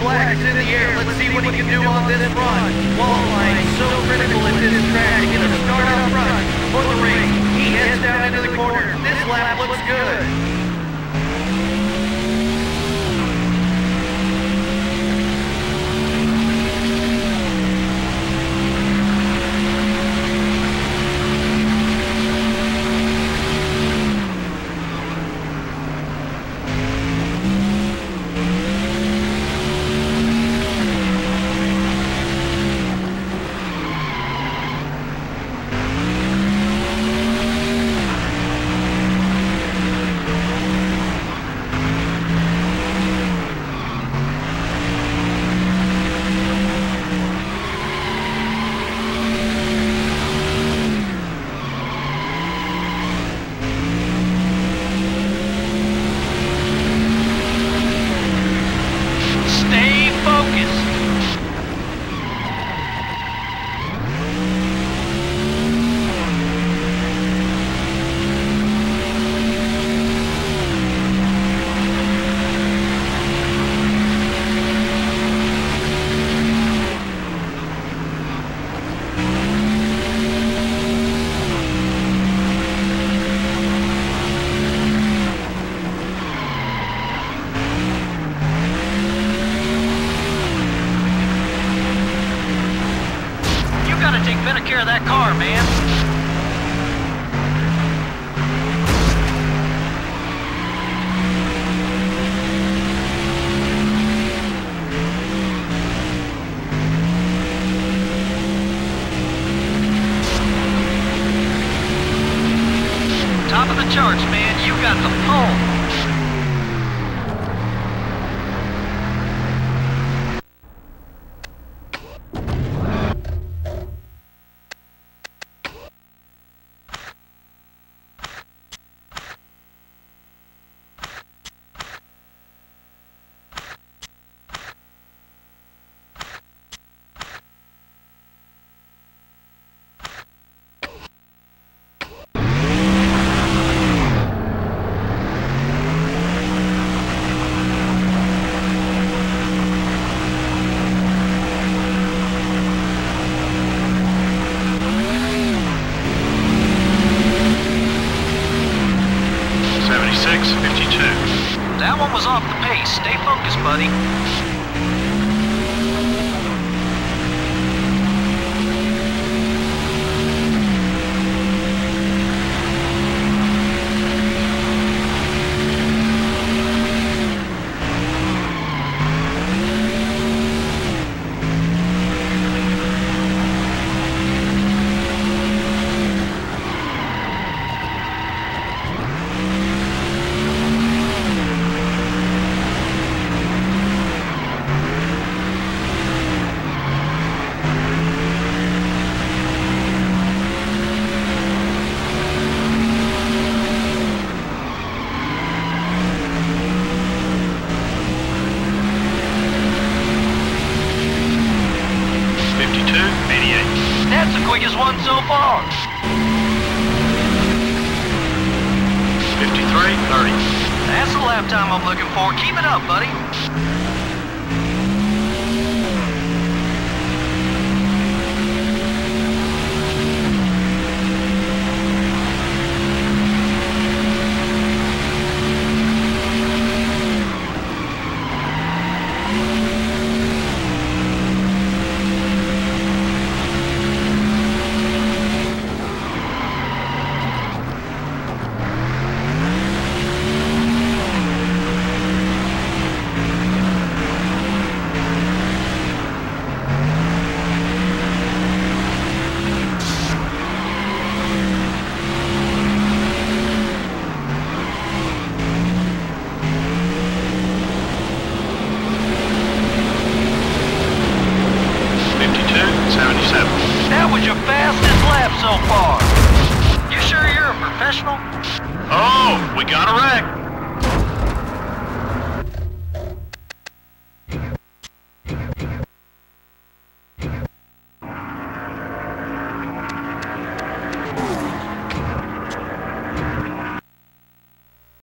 Black is in the air. Let's see what he can do on this run. Wall line is so critical in this track to get a start up front for the race. He heads down into the corner. This lap looks good. Care of that car, man. So far. You sure you're a professional? Oh, we got a wreck.